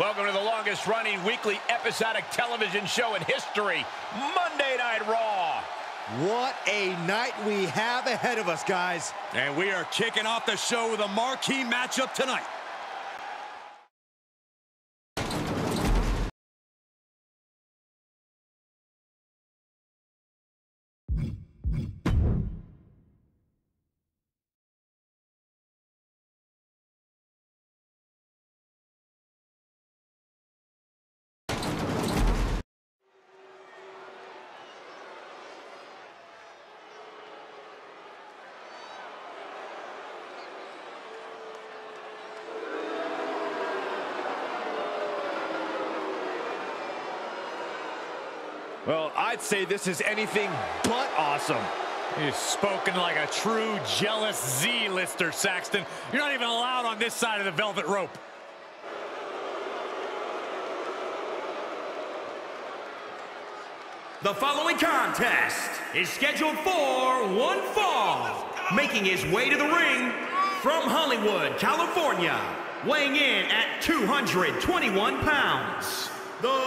Welcome to the longest-running weekly episodic television show in history, Monday Night Raw. What a night we have ahead of us, guys. And we are kicking off the show with a marquee matchup tonight. Well, I'd say this is anything but awesome. You've spoken like a true jealous Z-lister, Saxton. You're not even allowed on this side of the velvet rope. The following contest is scheduled for one fall. Making his way to the ring from Hollywood, California. Weighing in at 221 pounds. The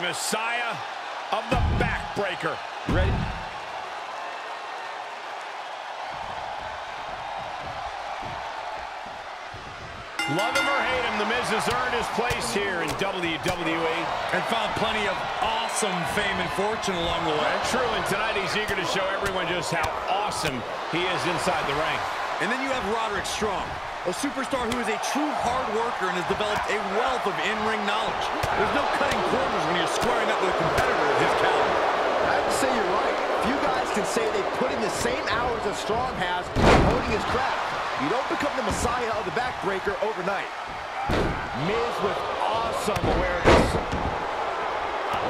Messiah of the Backbreaker. Ready? Love him or hate him, The Miz has earned his place here in WWE. And found plenty of awesome fame and fortune along the way. That's true, and tonight he's eager to show everyone just how awesome he is inside the ring. And then you have Roderick Strong, a superstar who is a true hard worker and has developed a wealth of in-ring knowledge. There's no cutting corners when you're squaring up with a competitor of his caliber. I have to say you're right. Few guys can say they put in the same hours as Strong has honing his craft. You don't become the Messiah of the Backbreaker overnight. Miz with awesome awareness.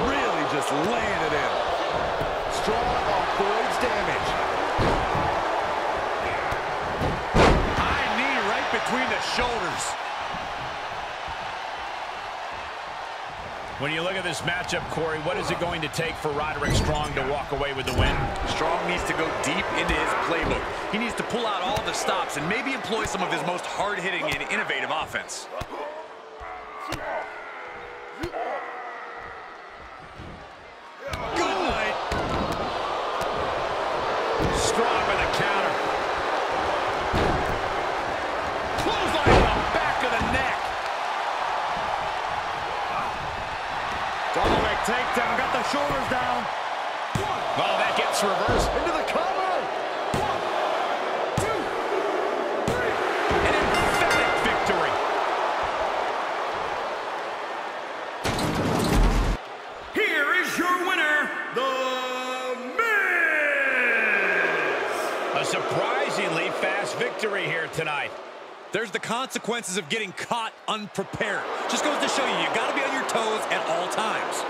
Really just laying it in. Strong avoids damage. Between the shoulders. When you look at this matchup, Corey, what is it going to take for Roderick Strong to walk away with the win? Strong needs to go deep into his playbook. He needs to pull out all the stops and maybe employ some of his most hard-hitting and innovative offense. Good night. Strong with a counter. Takedown, got the shoulders down. Well, that gets reversed. Into the cover. 1, 2, 3. An emphatic victory. Here is your winner, The Miz. A surprisingly fast victory here tonight. There's the consequences of getting caught unprepared. Just goes to show you, you gotta be on your toes at all times.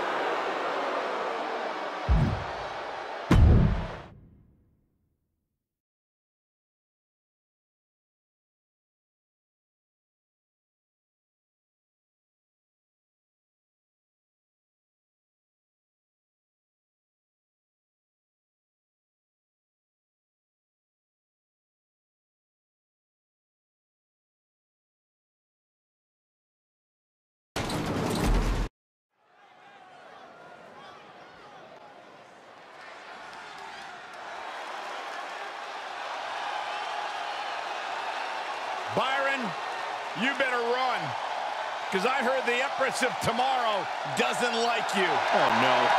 Byron, you better run, because I heard the Empress of Tomorrow doesn't like you. Oh, no.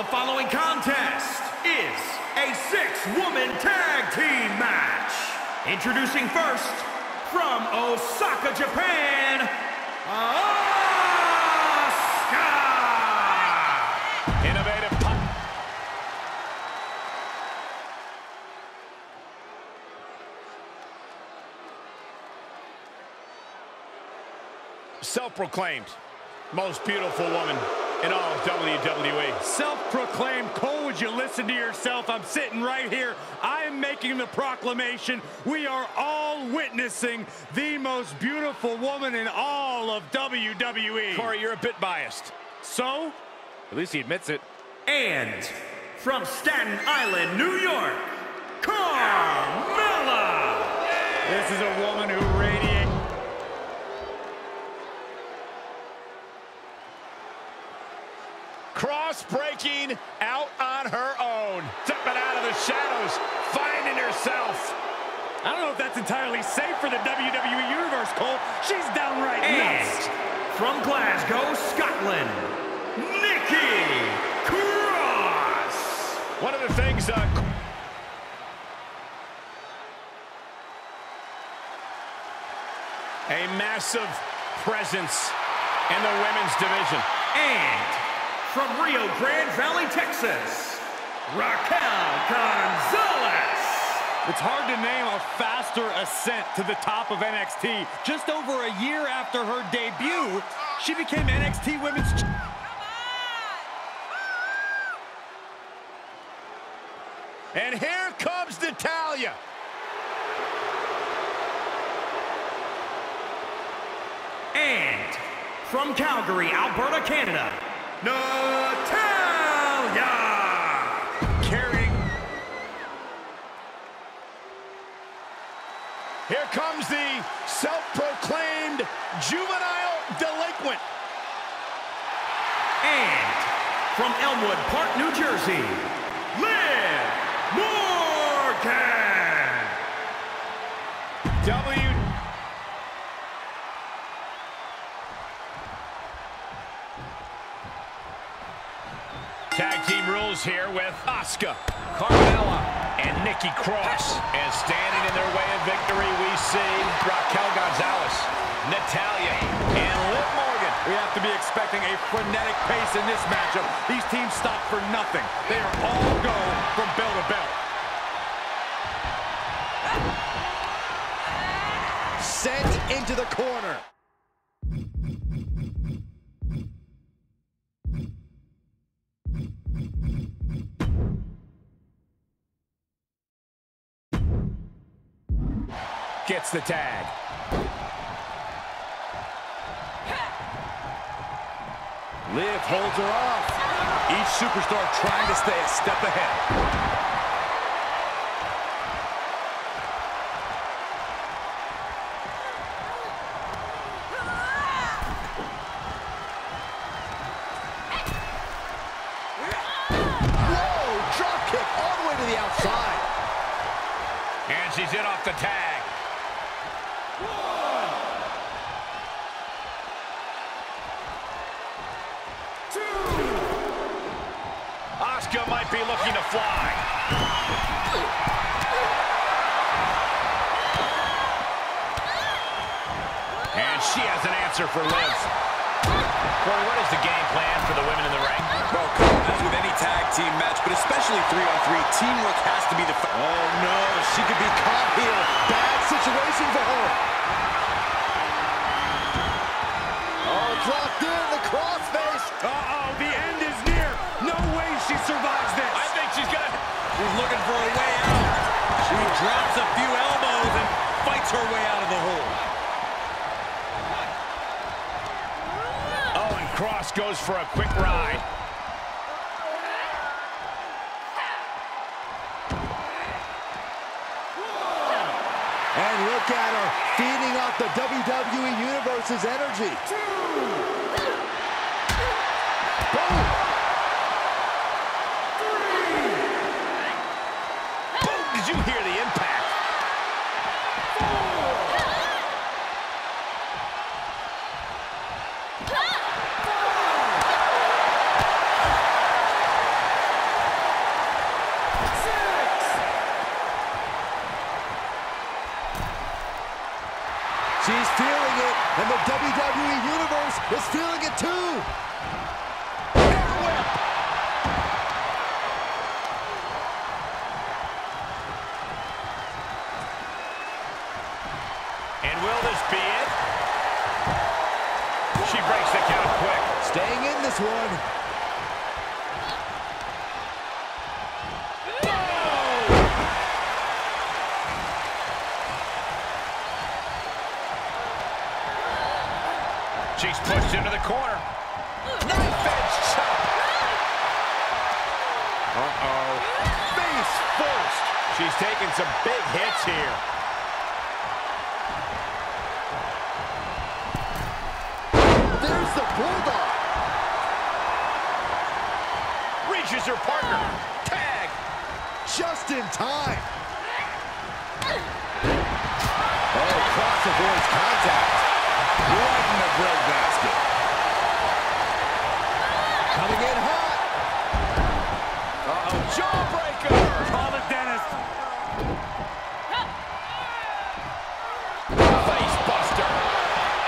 The following contest is a six-woman tag team match. Introducing first, from Osaka, Japan, Asuka. Innovative. Self-proclaimed most beautiful woman in all of WWE. Self-proclaimed, Cole, would you listen to yourself? I'm sitting right here. I am making the proclamation. We are all witnessing the most beautiful woman in all of WWE. Corey, you're a bit biased. So? At least he admits it. And from Staten Island, New York, Carmella! This is a woman who radiates. Cross breaking out on her own. Stepping out of the shadows, finding herself. I don't know if that's entirely safe for the WWE Universe, Cole. She's downright nuts. From Glasgow, Scotland, Nikki Cross. One of the things... a massive presence in the women's division. And... from Rio Grande Valley, Texas, Raquel Gonzalez. It's hard to name a faster ascent to the top of NXT. Just over a year after her debut, she became NXT Women's Champion. And here comes Natalya. And from Calgary, Alberta, Canada, Natalya! Carrying. Here comes the self-proclaimed juvenile delinquent. And from Elmwood Park, New Jersey, Liv Morgan! Tag team rules here with Asuka, Carmella, and Nikki Cross. And standing in their way of victory, we see Raquel Gonzalez, Natalya, and Liv Morgan. We have to be expecting a frenetic pace in this matchup. These teams stop for nothing. They are all go from bell to bell. Sent into the corner. Gets the tag. Liv holds her off. Each superstar trying to stay a step ahead. Whoa, drop kick all the way to the outside. And she's in off the tag. Asuka might be looking to fly. And she has an answer for Liv. Corey, what is the game plan for the women in the ring? Well, Cole, as with any tag team match, but especially 3-on-3, teamwork has to be the... Oh, no, she could be caught here. Bad situation for her. Oh, dropped in the crossface. Uh-oh, the end is near. No way she survives this. I think she's got it. She's looking for a way out. She drops a few elbows and fights her way out of the hole. Oh, and Cross goes for a quick ride. And look at her, feeding off the WWE Universe's energy. Boom! Three! Boom! Did you hear the impact? She's feeling it, and the WWE Universe is feeling it too. Air whip. And will this be it? She breaks the count quick. Staying in this one. She's pushed into the corner. Knife edge chop. Uh-oh. Face first. She's taking some big hits here. There's the bulldog. Reaches her partner. Tag. Just in time. Oh, Cross avoids contact. Right in the bread basket. Coming in hot. Uh-oh, jawbreaker. Call the dentist. Face buster.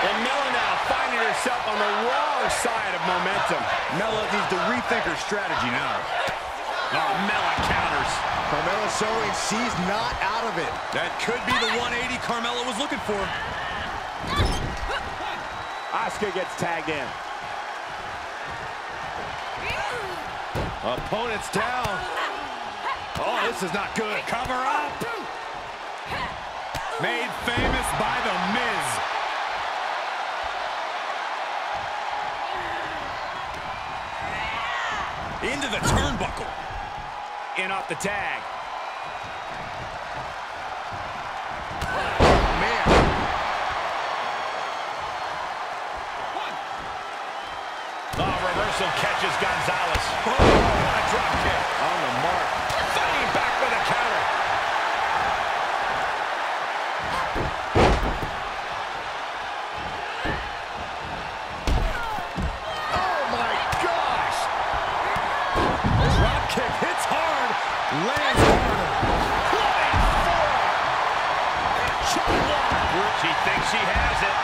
And Mella now finding herself on the wrong side of momentum. Mella needs to rethink her strategy now. Oh, Mella counters. Carmella showing she's not out of it. That could be the 180 Carmella was looking for. Asuka gets tagged in. Opponent's down. Oh, this is not good. Cover up. Made famous by The Miz. Into the turnbuckle. In off the tag. Catches Gonzalez. Oh, what a drop kick. On the mark. Fighting back with a counter. Oh, my gosh. Drop kick hits hard. Lands harder. She thinks she has it.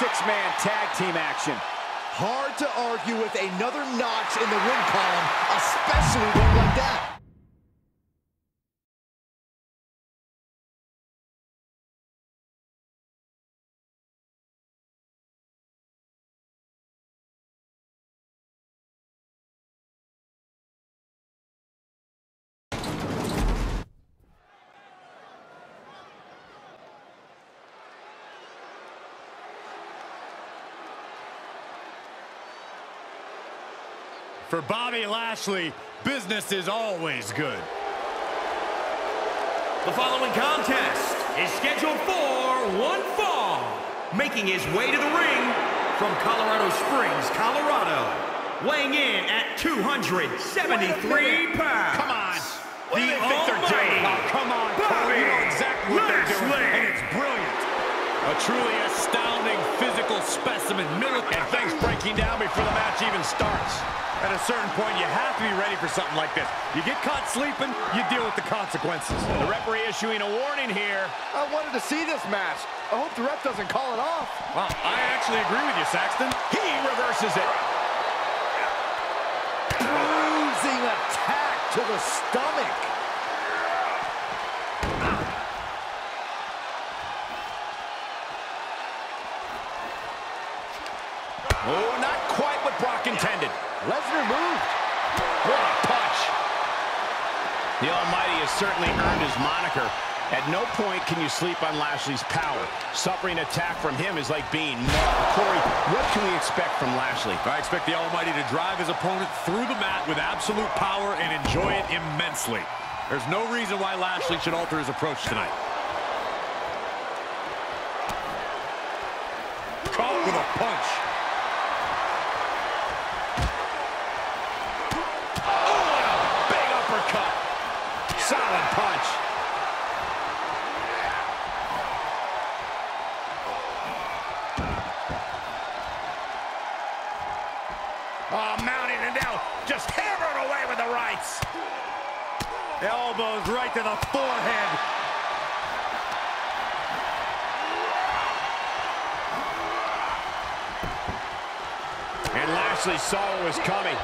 Six-man tag team action. Hard to argue with another notch in the win column, especially one like that. For Bobby Lashley, business is always good. The following contest is scheduled for one fall. Making his way to the ring from Colorado Springs, Colorado. Weighing in at 273 pounds. Come on. What do they think they're doing? Oh, come on, Bobby. You know exactly what they're doing, and it's brilliant. A truly astounding physical specimen. And things breaking down before the match even starts. At a certain point, you have to be ready for something like this. You get caught sleeping, you deal with the consequences. The referee issuing a warning here. I wanted to see this match. I hope the ref doesn't call it off. Well, I actually agree with you, Saxton. He reverses it. Bruising attack to the stomach. Oh, not quite what Brock intended. Lesnar moved. What a punch. The Almighty has certainly earned his moniker. At no point can you sleep on Lashley's power. Suffering an attack from him is like being mauled. Corey, what can we expect from Lashley? I expect the Almighty to drive his opponent through the mat with absolute power and enjoy it immensely. There's no reason why Lashley should alter his approach tonight. Caught with a punch. Solid punch. Oh, mounting and now just hammered away with the rights. Elbows right to the forehead. And Lashley saw what was coming.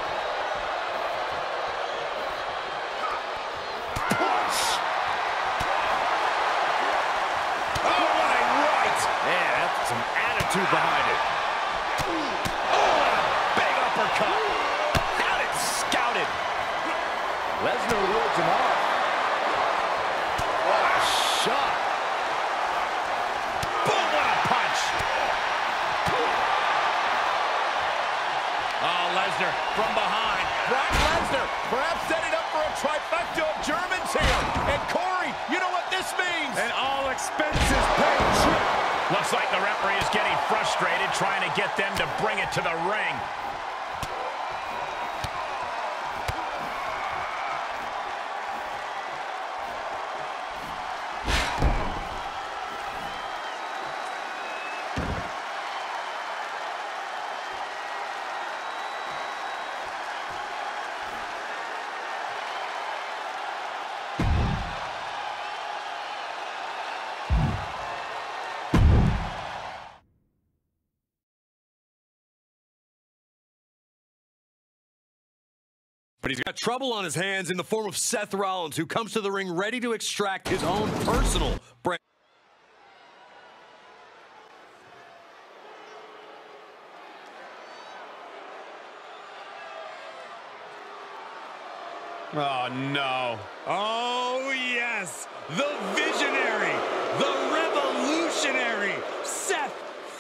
Man, that's some attitude behind it. Oh, and a big uppercut. Out and scouted. Lesnar rules him off. What a shot. Boom, what a punch. Oh, Lesnar from behind. Brock Lesnar perhaps setting up for a trifecta of Germans here. And Corey, you know what this means. And all expenses paid trip. Looks like the referee is getting frustrated trying to get them to bring it to the ring. But he's got trouble on his hands in the form of Seth Rollins, who comes to the ring ready to extract his own personal brand. Oh, no. Oh, yes. The Visionary, the Revolutionary, Seth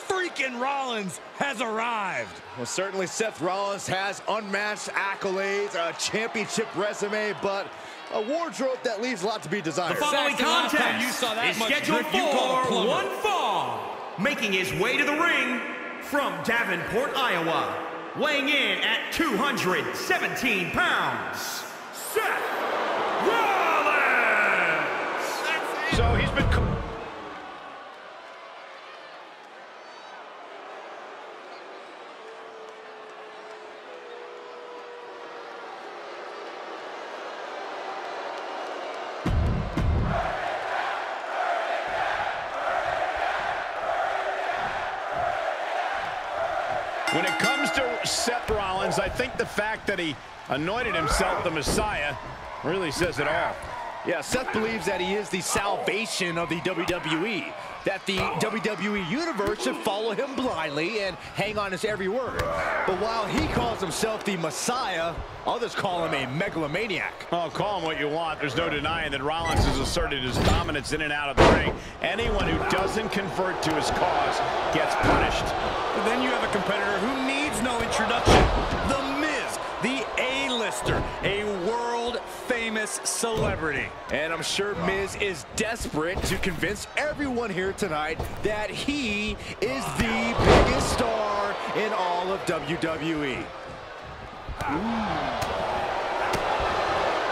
freaking Rollins has arrived. Well, certainly Seth Rollins has unmatched accolades, a championship resume, but a wardrobe that leaves a lot to be desired. The following contest is scheduled for one fall. Making his way to the ring from Davenport, Iowa, weighing in at 217 pounds, Seth Rollins! So he's been... When it comes to Seth Rollins, I think the fact that he anointed himself the Messiah really says it all. Yeah, Seth believes that he is the salvation of the WWE, that the WWE Universe should follow him blindly and hang on his every word. But while he calls himself the Messiah, others call him a megalomaniac. Oh, call him what you want. There's no denying that Rollins has asserted his dominance in and out of the ring. Anyone who doesn't convert to his cause gets punished. But then you have a competitor who needs no introduction. The Miz, the A-lister, a world-famous celebrity. And I'm sure Miz is desperate to convince everyone here tonight that he is the biggest star in all of WWE.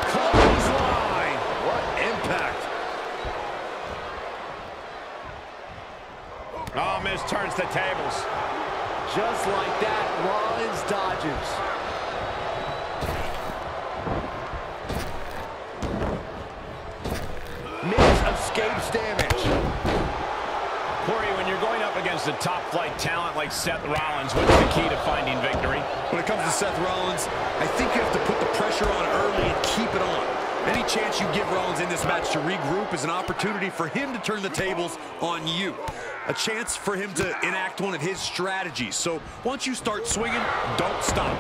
Clothesline. What impact. Oh, Miz turns the tables. Just like that, Rollins dodges. Miz escapes damage. Corey, when you're going up against a top-flight talent like Seth Rollins, what's the key to finding victory? When it comes to Seth Rollins, I think you have to put the pressure on early and keep it on. Any chance you give Rollins in this match to regroup is an opportunity for him to turn the tables on you. A chance for him to enact one of his strategies. So once you start swinging, don't stop.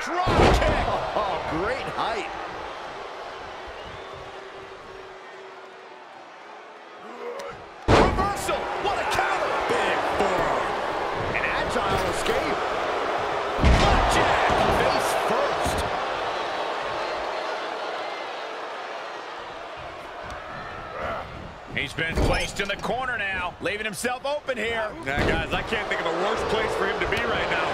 Drop kick! Oh, great height. Reversal! What a counter! Big forearm. An agile escape. Blackjack! Face first. He's been placed in the corner now, leaving himself open here. Now, guys, I can't think of a worse place for him to be right now.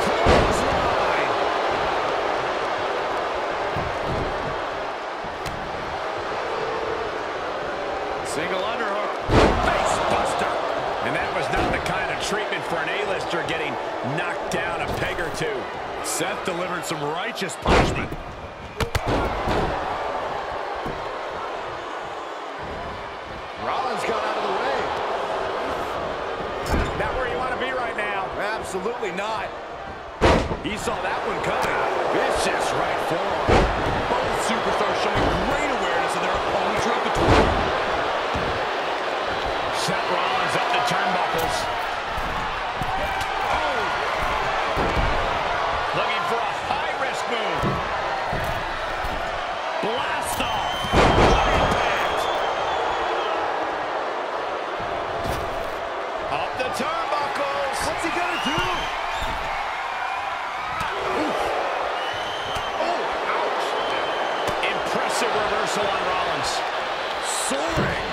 Clothesline. Single underhook. Face buster. And that was not the kind of treatment for an A-lister getting knocked down a peg or two. Seth delivered some righteous punishment. Absolutely not. He saw that one coming. Vicious right forearm. Both superstars showing great awareness of their tackles. Oh. Looking for a high-risk move. Blast off. What impact. Up the turnbuckles. What's he going to do? Oof. Oh, ouch. Impressive reversal on Rollins. Soaring.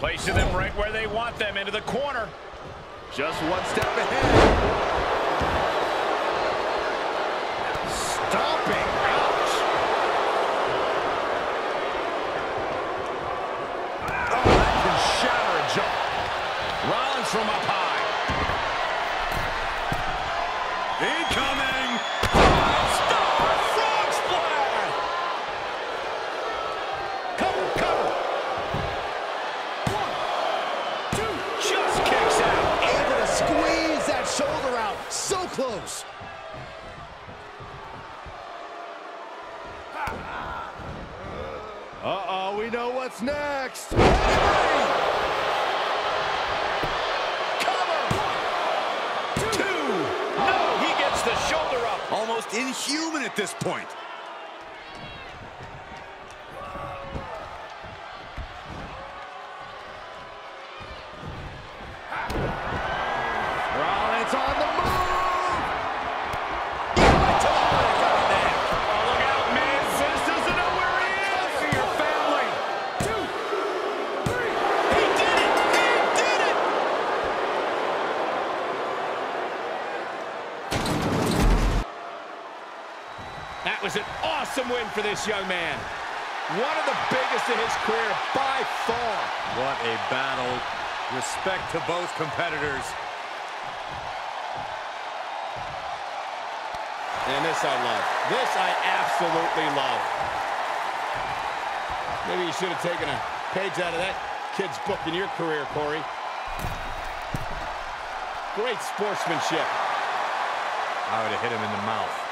Placing them right where they want them, into the corner. Just one step ahead. Stomping. Ouch. Oh, that can shatter a jaw. Rollins from up high. Incoming. Five-star frog splash. Cover. Squeeze that shoulder out. So close. Uh-oh, we know what's next. Cover. Two. No, he gets the shoulder up. Almost inhuman at this point. That was an awesome win for this young man. One of the biggest of his career by far. What a battle. Respect to both competitors. And this I love. This I absolutely love. Maybe you should have taken a page out of that kid's book in your career, Corey. Great sportsmanship. I would have hit him in the mouth.